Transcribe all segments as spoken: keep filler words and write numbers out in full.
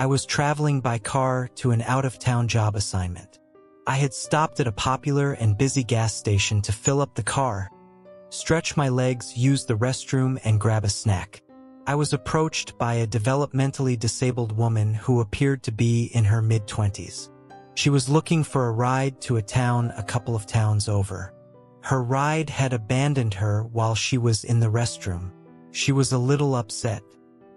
I was traveling by car to an out-of-town job assignment. I had stopped at a popular and busy gas station to fill up the car, stretch my legs, use the restroom, and grab a snack. I was approached by a developmentally disabled woman who appeared to be in her mid-twenties. She was looking for a ride to a town a couple of towns over. Her ride had abandoned her while she was in the restroom. She was a little upset.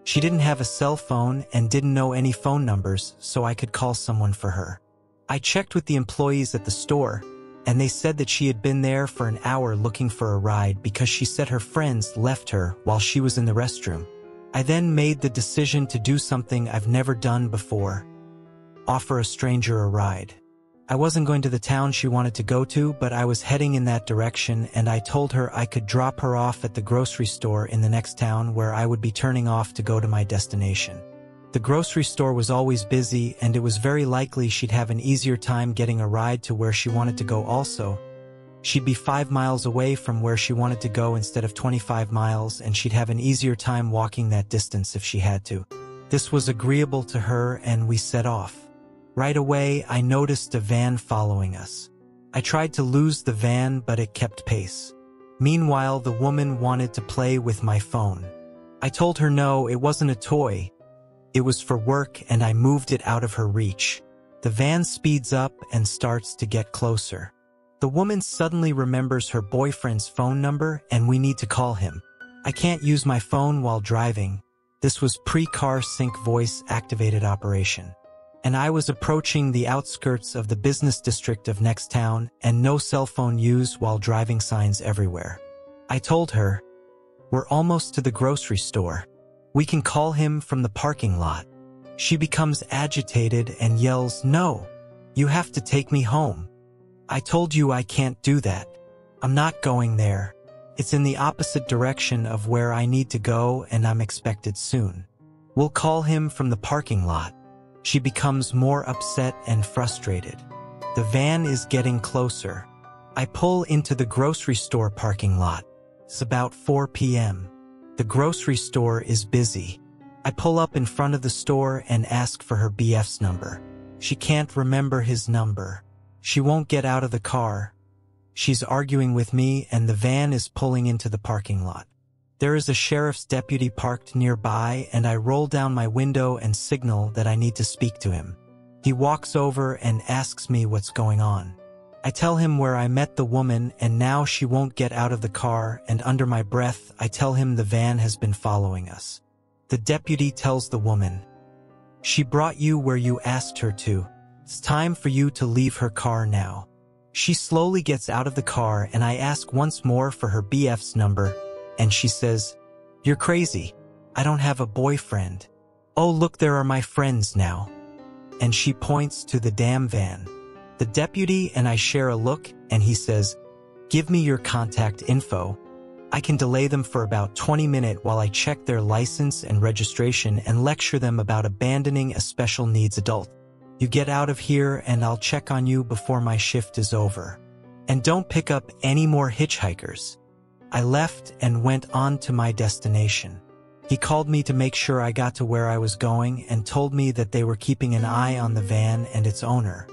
She didn't have a cell phone and didn't know any phone numbers, so I could call someone for her. I checked with the employees at the store, and they said that she had been there for an hour looking for a ride because she said her friends left her while she was in the restroom. I then made the decision to do something I've never done before: offer a stranger a ride. I wasn't going to the town she wanted to go to, but I was heading in that direction, and I told her I could drop her off at the grocery store in the next town where I would be turning off to go to my destination. The grocery store was always busy, and it was very likely she'd have an easier time getting a ride to where she wanted to go also. She'd be five miles away from where she wanted to go instead of twenty-five miles, and she'd have an easier time walking that distance if she had to. This was agreeable to her, and we set off. Right away, I noticed a van following us. I tried to lose the van, but it kept pace. Meanwhile, the woman wanted to play with my phone. I told her no, it wasn't a toy. It was for work, and I moved it out of her reach. The van speeds up and starts to get closer. The woman suddenly remembers her boyfriend's phone number, and we need to call him. I can't use my phone while driving. This was pre-car sync voice activated operation. And I was approaching the outskirts of the business district of next town, and no cell phone use while driving signs everywhere. I told her, "We're almost to the grocery store. We can call him from the parking lot." She becomes agitated and yells, "No, you have to take me home." "I told you I can't do that. I'm not going there. It's in the opposite direction of where I need to go, and I'm expected soon. We'll call him from the parking lot." She becomes more upset and frustrated. The van is getting closer. I pull into the grocery store parking lot. It's about four p m The grocery store is busy. I pull up in front of the store and ask for her B F's number. She can't remember his number. She won't get out of the car. She's arguing with me, and the van is pulling into the parking lot. There is a sheriff's deputy parked nearby, and I roll down my window and signal that I need to speak to him. He walks over and asks me what's going on. I tell him where I met the woman, and now she won't get out of the car, and under my breath, I tell him the van has been following us. The deputy tells the woman, "She brought you where you asked her to. It's time for you to leave her car now." She slowly gets out of the car, and I ask once more for her B F's number. And she says, "You're crazy. I don't have a boyfriend. Oh, look, there are my friends now." And she points to the damn van. The deputy and I share a look, and he says, "Give me your contact info. I can delay them for about twenty minutes while I check their license and registration and lecture them about abandoning a special needs adult. You get out of here and I'll check on you before my shift is over. And don't pick up any more hitchhikers." I left and went on to my destination. He called me to make sure I got to where I was going and told me that they were keeping an eye on the van and its owner.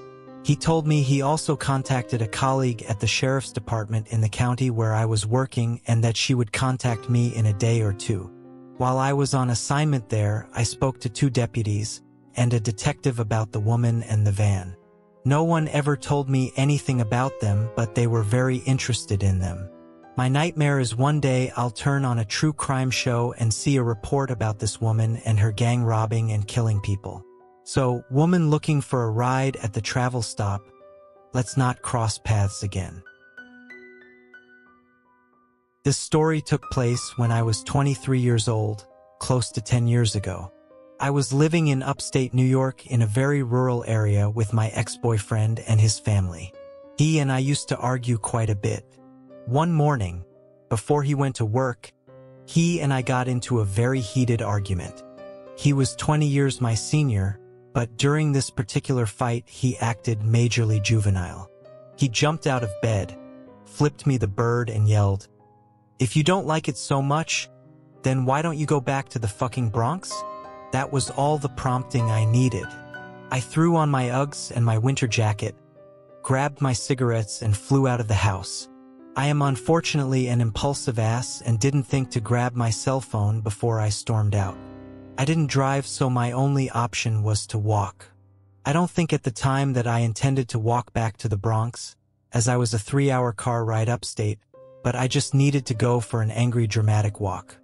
He told me he also contacted a colleague at the sheriff's department in the county where I was working and that she would contact me in a day or two. While I was on assignment there, I spoke to two deputies and a detective about the woman and the van. No one ever told me anything about them, but they were very interested in them. My nightmare is one day I'll turn on a true crime show and see a report about this woman and her gang robbing and killing people. So, woman looking for a ride at the travel stop, let's not cross paths again. This story took place when I was twenty-three years old, close to ten years ago. I was living in upstate New York in a very rural area with my ex-boyfriend and his family. He and I used to argue quite a bit. One morning, before he went to work, he and I got into a very heated argument. He was twenty years my senior, but during this particular fight, he acted majorly juvenile. He jumped out of bed, flipped me the bird, and yelled, "If you don't like it so much, then why don't you go back to the fucking Bronx?" That was all the prompting I needed. I threw on my Uggs and my winter jacket, grabbed my cigarettes and flew out of the house. I am unfortunately an impulsive ass and didn't think to grab my cell phone before I stormed out. I didn't drive, so my only option was to walk. I don't think at the time that I intended to walk back to the Bronx, as I was a three-hour car ride upstate, but I just needed to go for an angry, dramatic walk.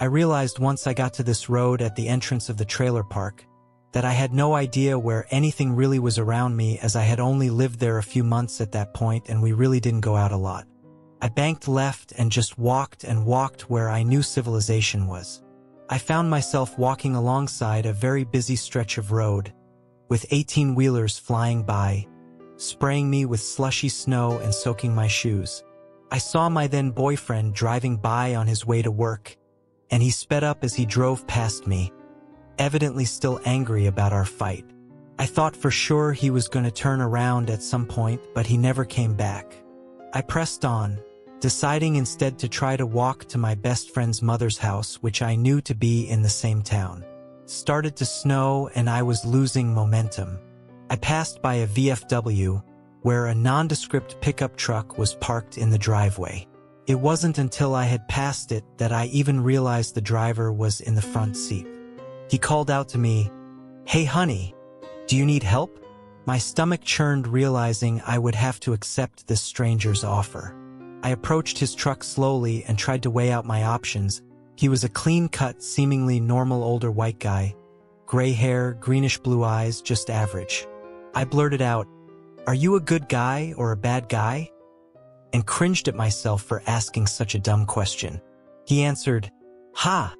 I realized once I got to this road at the entrance of the trailer park that I had no idea where anything really was around me, as I had only lived there a few months at that point and we really didn't go out a lot. I banked left and just walked and walked where I knew civilization was. I found myself walking alongside a very busy stretch of road, with eighteen-wheelers flying by, spraying me with slushy snow and soaking my shoes. I saw my then-boyfriend driving by on his way to work, and he sped up as he drove past me, evidently still angry about our fight. I thought for sure he was going to turn around at some point, but he never came back. I pressed on, deciding instead to try to walk to my best friend's mother's house, which I knew to be in the same town. Started to snow and I was losing momentum. I passed by a V F W, where a nondescript pickup truck was parked in the driveway. It wasn't until I had passed it that I even realized the driver was in the front seat. He called out to me, "Hey honey, do you need help?" My stomach churned, realizing I would have to accept this stranger's offer. I approached his truck slowly and tried to weigh out my options. He was a clean-cut, seemingly normal older white guy, gray hair, greenish-blue eyes, just average. I blurted out, "Are you a good guy or a bad guy?" and cringed at myself for asking such a dumb question. He answered, "Ha,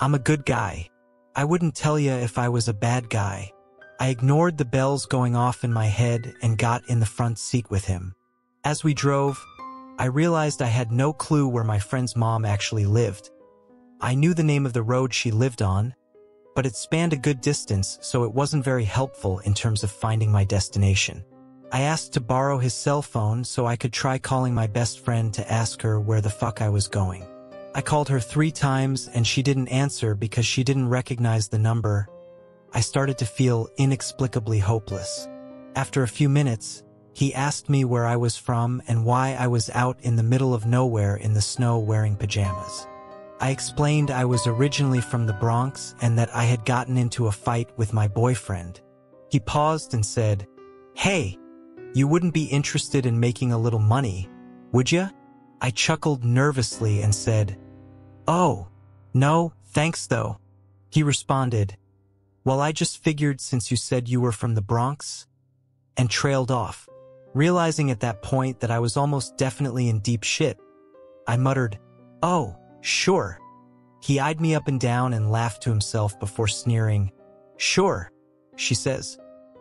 I'm a good guy. I wouldn't tell ya if I was a bad guy." I ignored the bells going off in my head and got in the front seat with him. As we drove, I realized I had no clue where my friend's mom actually lived. I knew the name of the road she lived on, but it spanned a good distance, so it wasn't very helpful in terms of finding my destination. I asked to borrow his cell phone so I could try calling my best friend to ask her where the fuck I was going. I called her three times and she didn't answer because she didn't recognize the number. I started to feel inexplicably hopeless. After a few minutes, he asked me where I was from and why I was out in the middle of nowhere in the snow wearing pajamas. I explained I was originally from the Bronx and that I had gotten into a fight with my boyfriend. He paused and said, "Hey, you wouldn't be interested in making a little money, would ya?" I chuckled nervously and said, "Oh, no, thanks though." He responded, "Well, I just figured since you said you were from the Bronx," and trailed off. Realizing at that point that I was almost definitely in deep shit, I muttered, "Oh, sure." He eyed me up and down and laughed to himself before sneering, "Sure, she says."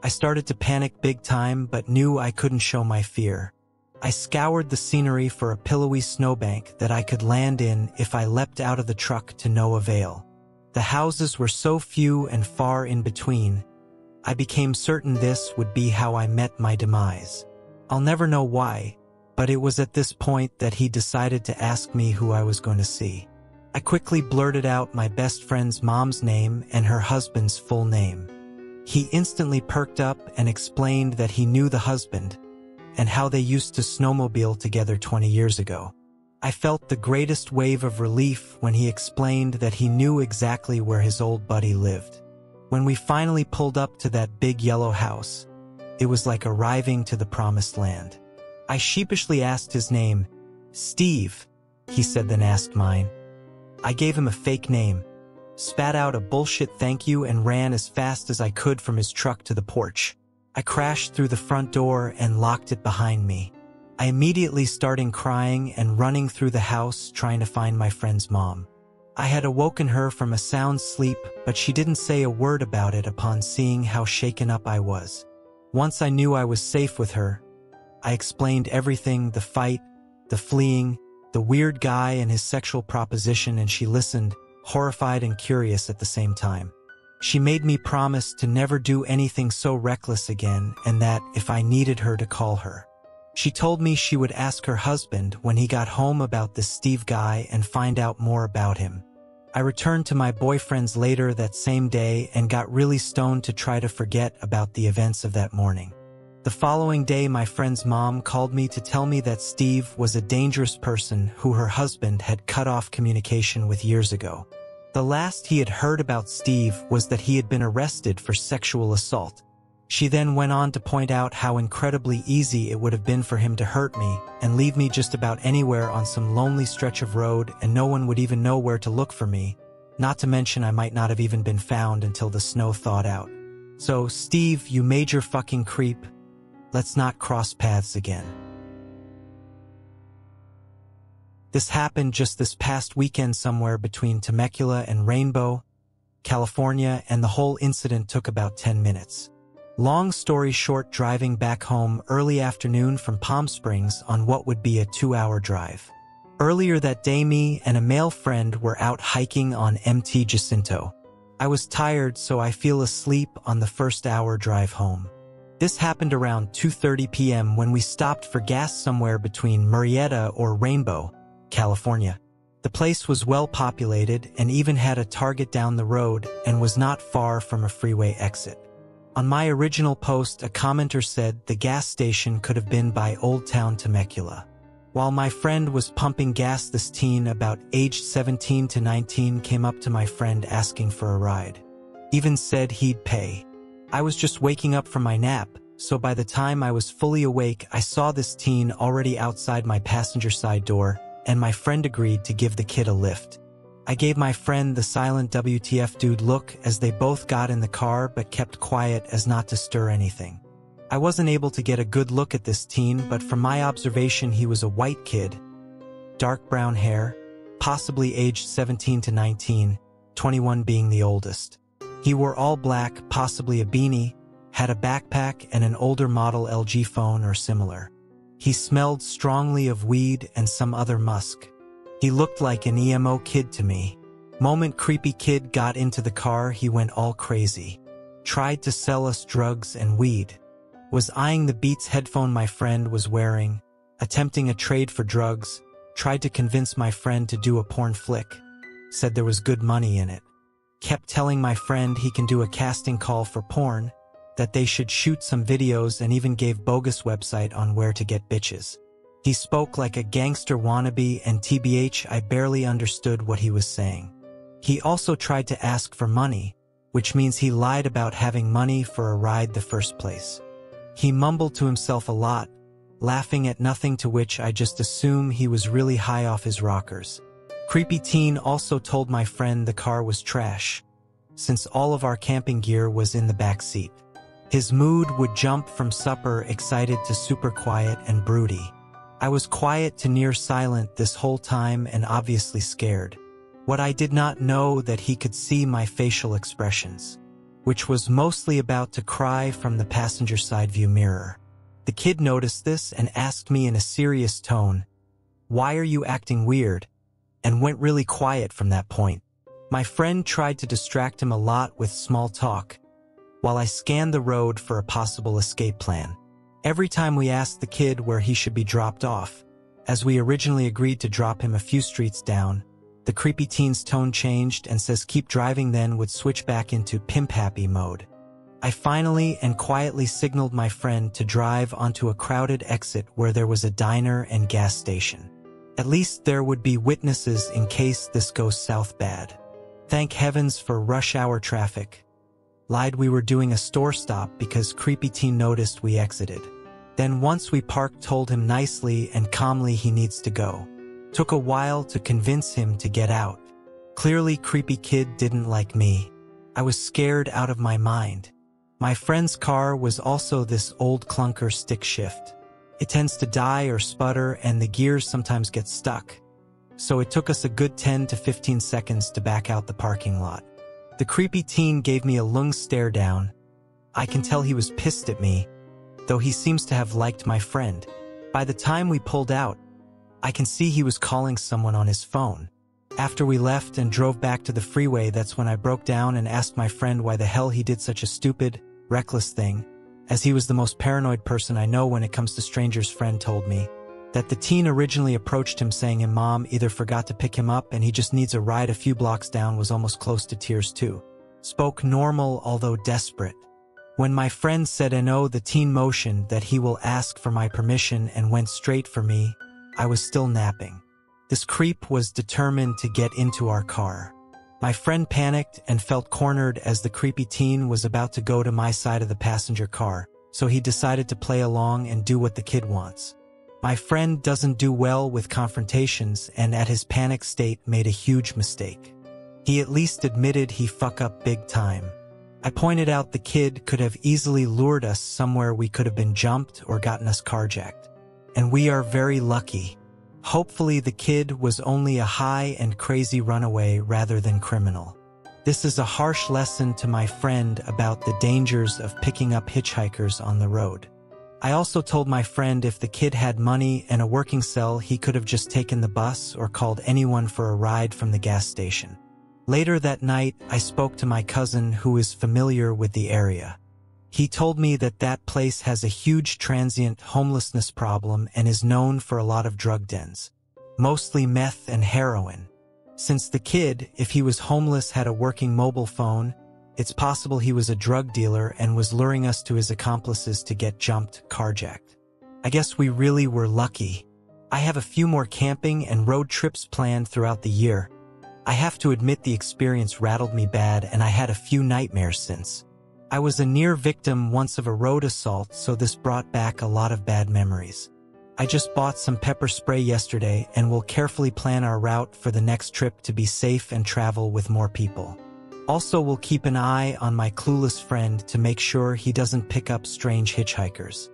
I started to panic big time, but knew I couldn't show my fear. I scoured the scenery for a pillowy snowbank that I could land in if I leapt out of the truck, to no avail. The houses were so few and far in between, I became certain this would be how I met my demise. I'll never know why, but it was at this point that he decided to ask me who I was going to see. I quickly blurted out my best friend's mom's name and her husband's full name. He instantly perked up and explained that he knew the husband and how they used to snowmobile together twenty years ago. I felt the greatest wave of relief when he explained that he knew exactly where his old buddy lived. When we finally pulled up to that big yellow house, it was like arriving to the promised land. I sheepishly asked his name. "Steve," he said, then asked mine. I gave him a fake name, spat out a bullshit thank you, and ran as fast as I could from his truck to the porch. I crashed through the front door and locked it behind me. I immediately started crying and running through the house trying to find my friend's mom. I had awoken her from a sound sleep, but she didn't say a word about it upon seeing how shaken up I was. Once I knew I was safe with her, I explained everything: the fight, the fleeing, the weird guy and his sexual proposition, and she listened, horrified and curious at the same time. She made me promise to never do anything so reckless again, and that if I needed her to call her. She told me she would ask her husband when he got home about this Steve guy and find out more about him. I returned to my boyfriend's later that same day and got really stoned to try to forget about the events of that morning. The following day, my friend's mom called me to tell me that Steve was a dangerous person who her husband had cut off communication with years ago. The last he had heard about Steve was that he had been arrested for sexual assault. She then went on to point out how incredibly easy it would have been for him to hurt me and leave me just about anywhere on some lonely stretch of road, and no one would even know where to look for me, not to mention I might not have even been found until the snow thawed out. So, Steve, you major fucking creep. Let's not cross paths again. This happened just this past weekend somewhere between Temecula and Rainbow, California, and the whole incident took about ten minutes. Long story short, driving back home early afternoon from Palm Springs on what would be a two-hour drive. Earlier that day, me and a male friend were out hiking on M T Jacinto. I was tired, so I fell asleep on the first hour drive home. This happened around two thirty p m when we stopped for gas somewhere between Murrieta or Rainbow, California. The place was well populated and even had a Target down the road and was not far from a freeway exit. On my original post, a commenter said the gas station could have been by Old Town Temecula. While my friend was pumping gas, this teen about aged seventeen to nineteen came up to my friend asking for a ride. Even said he'd pay. I was just waking up from my nap, so by the time I was fully awake, I saw this teen already outside my passenger side door, and my friend agreed to give the kid a lift. I gave my friend the silent W T F dude look as they both got in the car but kept quiet as not to stir anything. I wasn't able to get a good look at this teen, but from my observation he was a white kid, dark brown hair, possibly aged seventeen to nineteen, twenty-one being the oldest. He wore all black, possibly a beanie, had a backpack and an older model L G phone or similar. He smelled strongly of weed and some other musk. He looked like an emo kid to me. Moment creepy kid got into the car, he went all crazy. Tried to sell us drugs and weed. Was eyeing the Beats headphone my friend was wearing, attempting a trade for drugs, tried to convince my friend to do a porn flick. Said there was good money in it. Kept telling my friend he can do a casting call for porn, that they should shoot some videos, and even gave bogus website on where to get bitches. He spoke like a gangster wannabe, and T B H I barely understood what he was saying. He also tried to ask for money, which means he lied about having money for a ride the first place. He mumbled to himself a lot, laughing at nothing, to which I just assume he was really high off his rockers. Creepy teen also told my friend the car was trash, since all of our camping gear was in the back seat. His mood would jump from super excited to super quiet and broody. I was quiet to near silent this whole time and obviously scared. What I did not know that he could see my facial expressions, which was mostly about to cry from the passenger side view mirror. The kid noticed this and asked me in a serious tone, "Why are you acting weird?" and went really quiet from that point. My friend tried to distract him a lot with small talk, while I scanned the road for a possible escape plan. Every time we asked the kid where he should be dropped off, as we originally agreed to drop him a few streets down, the creepy teen's tone changed and says keep driving, then would switch back into pimp happy mode. I finally and quietly signaled my friend to drive onto a crowded exit where there was a diner and gas station. At least there would be witnesses in case this goes south bad. Thank heavens for rush hour traffic. Lied we were doing a store stop because creepy teen noticed we exited. Then once we parked, told him nicely and calmly he needs to go. Took a while to convince him to get out. Clearly creepy kid didn't like me. I was scared out of my mind. My friend's car was also this old clunker stick shift. It tends to die or sputter and the gears sometimes get stuck. So it took us a good ten to fifteen seconds to back out the parking lot. The creepy teen gave me a lung stare down. I can tell he was pissed at me, though he seems to have liked my friend. By the time we pulled out, I can see he was calling someone on his phone. After we left and drove back to the freeway, that's when I broke down and asked my friend why the hell he did such a stupid, reckless thing, as he was the most paranoid person I know when it comes to strangers, friend told me. that the teen originally approached him saying his mom either forgot to pick him up and he just needs a ride a few blocks down was almost close to tears too. Spoke normal although desperate. When my friend said no, the teen motioned that he will ask for my permission and went straight for me. I was still napping. This creep was determined to get into our car. My friend panicked and felt cornered as the creepy teen was about to go to my side of the passenger car, so he decided to play along and do what the kid wants. My friend doesn't do well with confrontations and at his panic state made a huge mistake. He at least admitted he fuck up big time. I pointed out the kid could have easily lured us somewhere we could have been jumped or gotten us carjacked. And we are very lucky. Hopefully the kid was only a high and crazy runaway rather than criminal. This is a harsh lesson to my friend about the dangers of picking up hitchhikers on the road. I also told my friend if the kid had money and a working cell, he could have just taken the bus or called anyone for a ride from the gas station. Later that night, I spoke to my cousin who is familiar with the area. He told me that that place has a huge transient homelessness problem and is known for a lot of drug dens, mostly meth and heroin. Since the kid, if he was homeless, had a working mobile phone, it's possible he was a drug dealer and was luring us to his accomplices to get jumped, carjacked. I guess we really were lucky. I have a few more camping and road trips planned throughout the year. I have to admit the experience rattled me bad and I had a few nightmares since. I was a near victim once of a road assault, so this brought back a lot of bad memories. I just bought some pepper spray yesterday and will carefully plan our route for the next trip to be safe and travel with more people. Also, will keep an eye on my clueless friend to make sure he doesn't pick up strange hitchhikers.